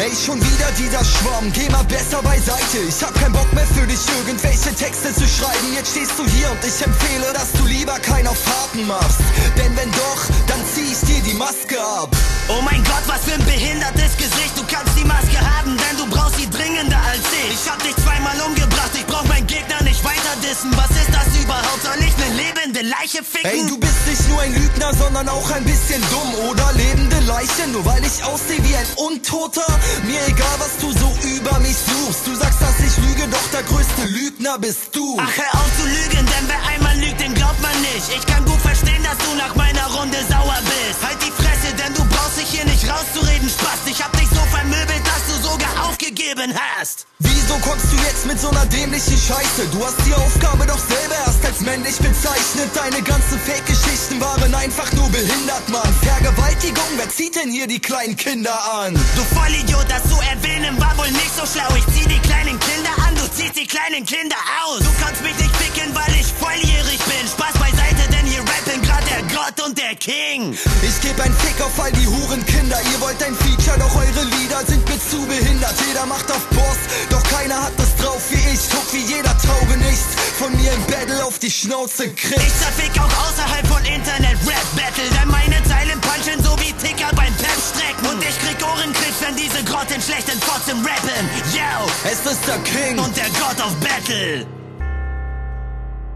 Ey, schon wieder dieser Schwamm, geh mal besser beiseite. Ich hab keinen Bock mehr für dich irgendwelche Texte zu schreiben. Jetzt stehst du hier und ich empfehle, dass du lieber keinen auf Fahrten machst. Denn wenn doch, dann zieh ich dir die Maske ab. Oh mein Gott, was für ein behindertes Gesicht. Du kannst die Maske haben, denn du brauchst sie dringender als ich. Ich hab dich zweimal umgebracht, ich brauch meinen Gegner nicht weiter dissen. Was ist das überhaupt? Soll ich eine lebende Leiche ficken? Ey, du bist nicht nur ein Lügner, sondern auch ein bisschen dumm. Oder lebende Leiche, nur weil ich aussehe wie ein Untoter? Mir egal, was du so über mich suchst. Du sagst, dass ich lüge, doch der größte Lügner bist du. Ach, hör auf zu lügen, denn wer einmal lügt, den glaubt man nicht. Ich kann gut verstehen, dass du nach meiner Runde sauer bist. Halt die Fresse, denn du brauchst dich hier nicht rauszureden, Spaß. Ich hab dich so vermöbelt, dass du sogar aufgegeben hast. Wieso kommst du jetzt mit so einer dämlichen Scheiße? Du hast die Aufgabe doch selber erst als männlich bezeichnet. Deine ganzen Fake-Geschichten waren einfach nur behindert, Mann. Vergewaltigung, wer zieht denn hier die kleinen Kinder an? Du Vollidiot, das zu erwähnen war wohl nicht so schlau. Ich zieh die kleinen Kinder an, du ziehst die kleinen Kinder aus. Du kannst mich nicht ficken, weil ich volljährig bin. Spaß beiseite, denn hier rappen grad der Gott und der King. Ich geb ein Fick auf all die Hurenkinder. Ihr wollt ein Feature, doch eure Lieder sind mir zu behindert. Jeder macht auf Boss, doch keiner hat das drauf wie ich. Guck, wie jeder Taube nichts von mir im Battle auf die Schnauze kriegt. Ich zerfick auch außerhalb von Internet-Rap-Battle, denn meine Zeilen punchen so wie Ticker beim Pep-Strecken. Und ich krieg Ohrenkrebs, wenn diese Grotten schlechten Fotzen rappen. Yo, es ist der King und der God of Battle.